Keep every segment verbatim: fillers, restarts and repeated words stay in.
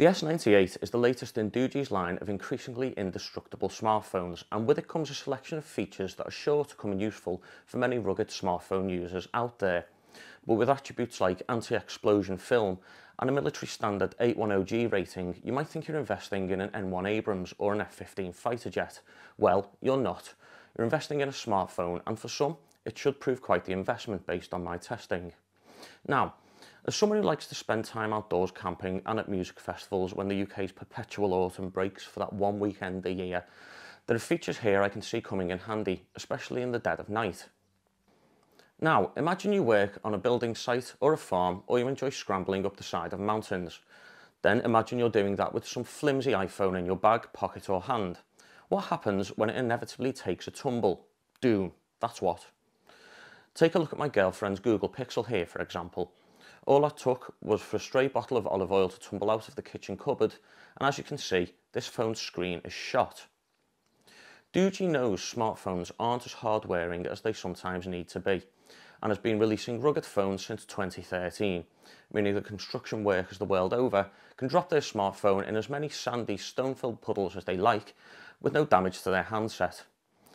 The S ninety-eight is the latest in Doogee's line of increasingly indestructible smartphones, and with it comes a selection of features that are sure to come in useful for many rugged smartphone users out there, but with attributes like anti-explosion film and a military standard eight ten G rating, you might think you're investing in an M one Abrams or an F fifteen fighter jet. Well, you're not. You're investing in a smartphone, and for some, it should prove quite the investment based on my testing. Now, as someone who likes to spend time outdoors camping and at music festivals when the U K's perpetual autumn breaks for that one weekend a year, there are features here I can see coming in handy, especially in the dead of night. Now, imagine you work on a building site or a farm, or you enjoy scrambling up the side of mountains. Then imagine you're doing that with some flimsy iPhone in your bag, pocket or hand. What happens when it inevitably takes a tumble? Doom, that's what. Take a look at my girlfriend's Google Pixel here, for example. All that took was for a stray bottle of olive oil to tumble out of the kitchen cupboard, and as you can see, this phone's screen is shot. Doogee knows smartphones aren't as hard-wearing as they sometimes need to be, and has been releasing rugged phones since twenty thirteen, meaning that construction workers the world over can drop their smartphone in as many sandy, stone-filled puddles as they like, with no damage to their handset.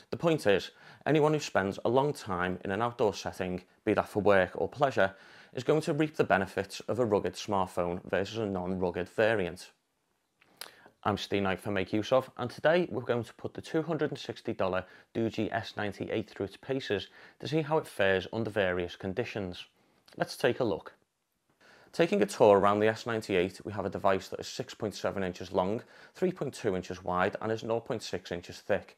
The point is, anyone who spends a long time in an outdoor setting, be that for work or pleasure, is going to reap the benefits of a rugged smartphone versus a non-rugged variant. I'm Steve Knight for Make Use Of, and today we're going to put the two hundred sixty dollar Doogee S ninety-eight through its paces to see how it fares under various conditions. Let's take a look. Taking a tour around the S ninety-eight, we have a device that is six point seven inches long, three point two inches wide and is zero point six inches thick.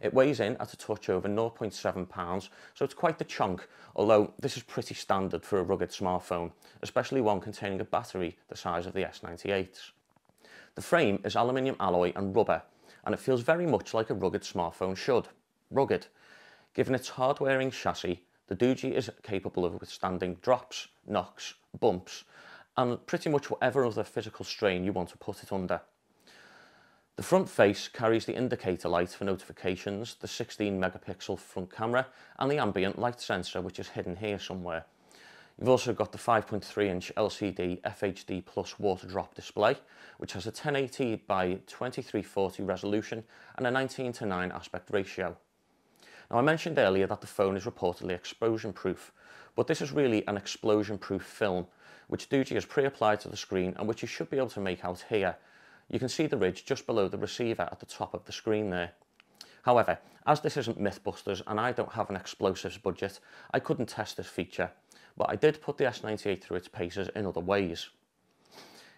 It weighs in at a touch over zero point seven pounds, so it's quite the chunk, although this is pretty standard for a rugged smartphone, especially one containing a battery the size of the S ninety-eight's. The frame is aluminium alloy and rubber, and it feels very much like a rugged smartphone should. Rugged. Given its hard-wearing chassis, the Doogee is capable of withstanding drops, knocks, bumps, and pretty much whatever other physical strain you want to put it under. The front face carries the indicator light for notifications, the sixteen megapixel front camera, and the ambient light sensor, which is hidden here somewhere. You've also got the five point three inch L C D F H D plus water drop display, which has a ten eighty by twenty-three forty resolution and a nineteen to nine aspect ratio. Now, I mentioned earlier that the phone is reportedly explosion proof, but this is really an explosion proof film, which Doogee has pre-applied to the screen and which you should be able to make out here. You can see the ridge just below the receiver at the top of the screen there. However, as this isn't Mythbusters and I don't have an explosives budget, I couldn't test this feature, but I did put the S ninety-eight through its paces in other ways.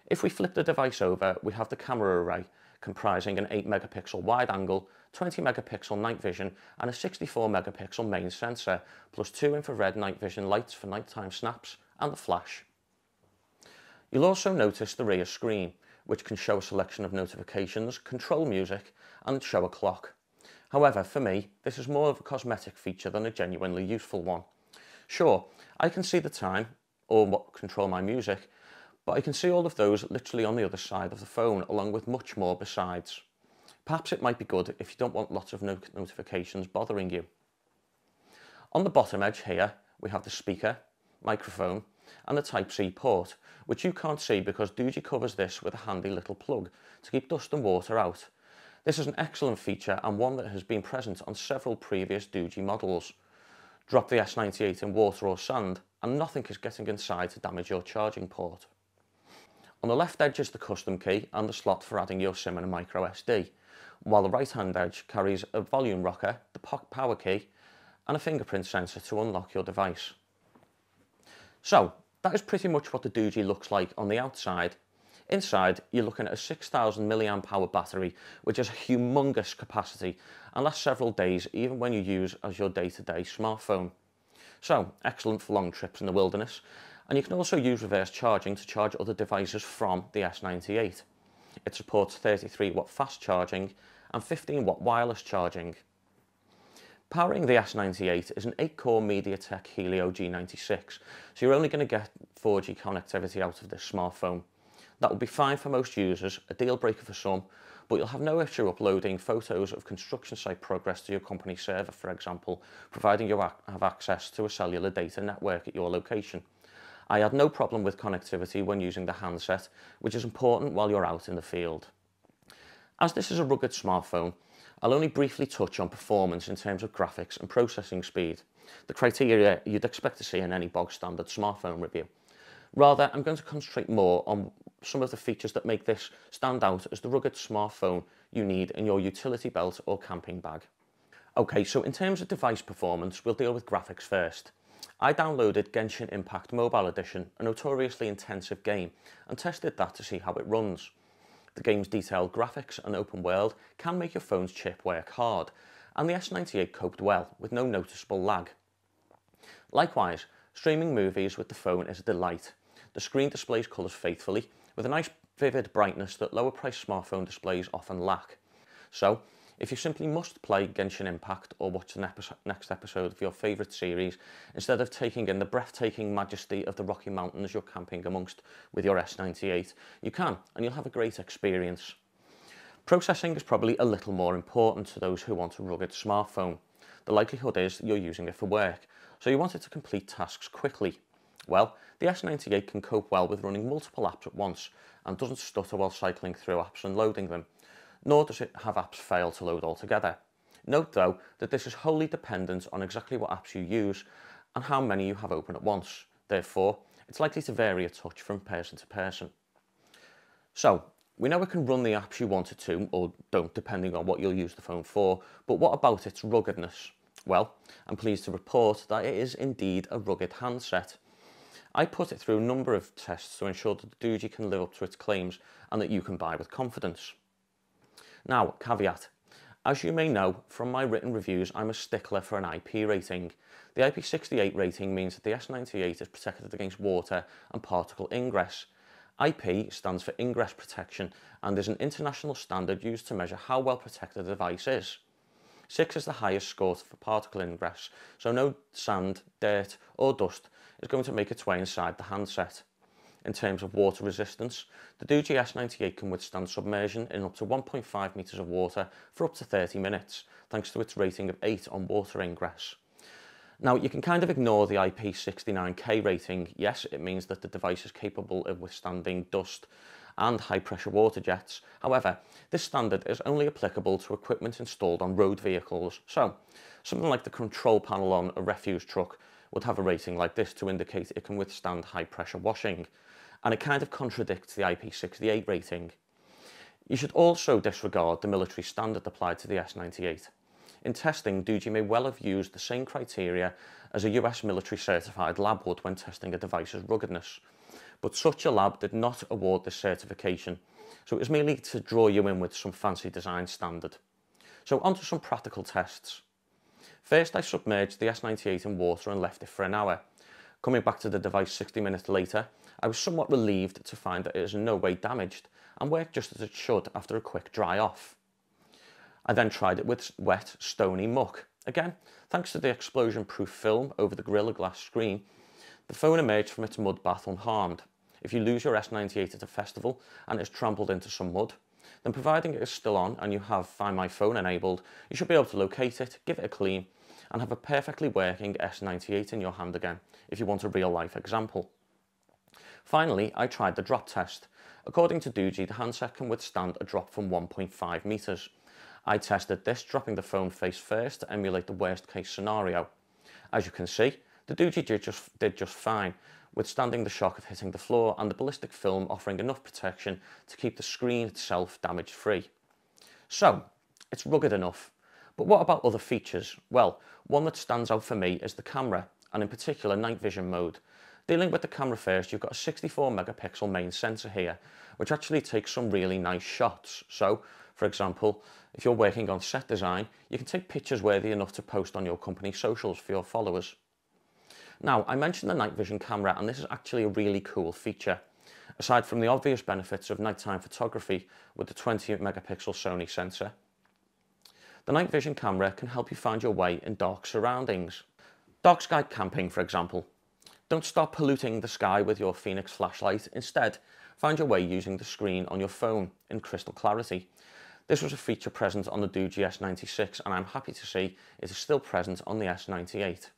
If we flip the device over, we have the camera array comprising an eight megapixel wide angle, twenty megapixel night vision and a sixty-four megapixel main sensor, plus two infrared night vision lights for nighttime snaps and the flash. You'll also notice the rear screen, which can show a selection of notifications, control music and show a clock. However, for me, this is more of a cosmetic feature than a genuinely useful one. Sure, I can see the time, or what control my music, but I can see all of those literally on the other side of the phone, along with much more besides. Perhaps it might be good if you don't want lots of no notifications bothering you. On the bottom edge here, we have the speaker, microphone, and the Type C port, which you can't see because Doogee covers this with a handy little plug to keep dust and water out. This is an excellent feature and one that has been present on several previous Doogee models. Drop the S ninety-eight in water or sand and nothing is getting inside to damage your charging port. On the left edge is the custom key and the slot for adding your SIM and a micro S D, while the right hand edge carries a volume rocker, the power key and a fingerprint sensor to unlock your device. So, that is pretty much what the Doogee looks like on the outside. Inside, you're looking at a six thousand milliamp hour battery, which has a humongous capacity and lasts several days even when you use as your day-to-day smartphone. So, excellent for long trips in the wilderness, and you can also use reverse charging to charge other devices from the S ninety-eight. It supports thirty-three watt fast charging and fifteen watt wireless charging. Powering the S ninety-eight is an eight core MediaTek Helio G ninety-six, so you're only going to get four G connectivity out of this smartphone. That will be fine for most users, a deal breaker for some, but you'll have no issue uploading photos of construction site progress to your company server, for example, providing you have access to a cellular data network at your location. I had no problem with connectivity when using the handset, which is important while you're out in the field. As this is a rugged smartphone, I'll only briefly touch on performance in terms of graphics and processing speed, the criteria you'd expect to see in any bog standard smartphone review. Rather, I'm going to concentrate more on some of the features that make this stand out as the rugged smartphone you need in your utility belt or camping bag. Okay, so in terms of device performance, we'll deal with graphics first. I downloaded Genshin Impact Mobile Edition, a notoriously intensive game, and tested that to see how it runs. The game's detailed graphics and open world can make your phone's chip work hard, and the S ninety-eight coped well, with no noticeable lag. Likewise, streaming movies with the phone is a delight. The screen displays colours faithfully, with a nice vivid brightness that lower priced smartphone displays often lack. So, if you simply must play Genshin Impact or watch the next episode of your favourite series, instead of taking in the breathtaking majesty of the Rocky Mountains you're camping amongst with your S ninety-eight, you can, and you'll have a great experience. Processing is probably a little more important to those who want a rugged smartphone. The likelihood is that you're using it for work, so you want it to complete tasks quickly. Well, the S ninety-eight can cope well with running multiple apps at once and doesn't stutter while cycling through apps and loading them, nor does it have apps fail to load altogether. Note though that this is wholly dependent on exactly what apps you use and how many you have open at once. Therefore, it's likely to vary a touch from person to person. So, we know it can run the apps you want it to, or don't, depending on what you'll use the phone for, but what about its ruggedness? Well, I'm pleased to report that it is indeed a rugged handset. I put it through a number of tests to ensure that the Doogee can live up to its claims and that you can buy with confidence. Now, caveat. As you may know from my written reviews, I'm a stickler for an I P rating. The I P sixty-eight rating means that the S ninety-eight is protected against water and particle ingress. I P stands for ingress protection and is an international standard used to measure how well protected a device is. six is the highest score for particle ingress, so no sand, dirt or dust is going to make its way inside the handset. In terms of water resistance, the Doogee S ninety-eight can withstand submersion in up to one point five meters of water for up to thirty minutes, thanks to its rating of eight on water ingress. Now, you can kind of ignore the I P sixty-nine K rating. Yes, it means that the device is capable of withstanding dust and high-pressure water jets. However, this standard is only applicable to equipment installed on road vehicles. So, something like the control panel on a refuse truck would have a rating like this to indicate it can withstand high-pressure washing, and it kind of contradicts the I P sixty-eight rating. You should also disregard the military standard applied to the S ninety-eight. In testing, Doogee may well have used the same criteria as a U S military certified lab would when testing a device's ruggedness, but such a lab did not award this certification, so it was merely to draw you in with some fancy design standard. So onto some practical tests. First, I submerged the S ninety-eight in water and left it for an hour. Coming back to the device sixty minutes later, I was somewhat relieved to find that it is in no way damaged and worked just as it should after a quick dry off. I then tried it with wet, stony muck. Again, thanks to the explosion-proof film over the Gorilla Glass screen, the phone emerged from its mud bath unharmed. If you lose your S ninety-eight at a festival and it's trampled into some mud, then providing it is still on and you have Find My Phone enabled, you should be able to locate it, give it a clean, and have a perfectly working S ninety-eight in your hand again, if you want a real-life example. Finally, I tried the drop test. According to Doogee, the handset can withstand a drop from one point five meters. I tested this, dropping the phone face first to emulate the worst-case scenario. As you can see, the Doogee did just, did just fine, withstanding the shock of hitting the floor and the ballistic film offering enough protection to keep the screen itself damage-free. So, it's rugged enough. But what about other features? Well, one that stands out for me is the camera, and in particular night vision mode. Dealing with the camera first, you've got a sixty-four megapixel main sensor here, which actually takes some really nice shots. So, for example, if you're working on set design, you can take pictures worthy enough to post on your company socials for your followers. Now, I mentioned the night vision camera, and this is actually a really cool feature. Aside from the obvious benefits of nighttime photography with the twenty megapixel Sony sensor, the night vision camera can help you find your way in dark surroundings. Dark sky camping, for example. Don't start polluting the sky with your Phoenix flashlight. Instead, find your way using the screen on your phone in crystal clarity. This was a feature present on the Doogee S ninety-six, and I'm happy to see it is still present on the S ninety-eight.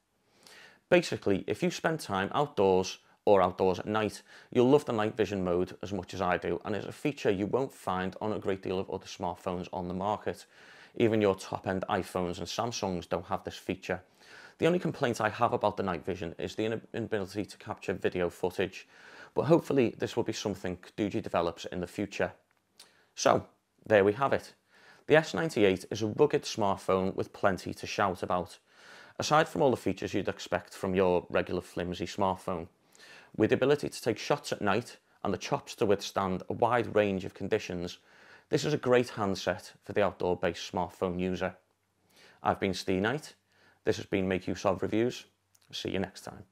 Basically, if you spend time outdoors or outdoors at night, you'll love the night vision mode as much as I do, and it's a feature you won't find on a great deal of other smartphones on the market. Even your top-end iPhones and Samsungs don't have this feature. The only complaint I have about the night vision is the inability to capture video footage, but hopefully this will be something Doogee develops in the future. So, there we have it. The S ninety-eight is a rugged smartphone with plenty to shout about, aside from all the features you'd expect from your regular flimsy smartphone. With the ability to take shots at night and the chops to withstand a wide range of conditions, this is a great handset for the outdoor-based smartphone user. I've been Steve Knight. This has been Make Use Of Reviews. See you next time.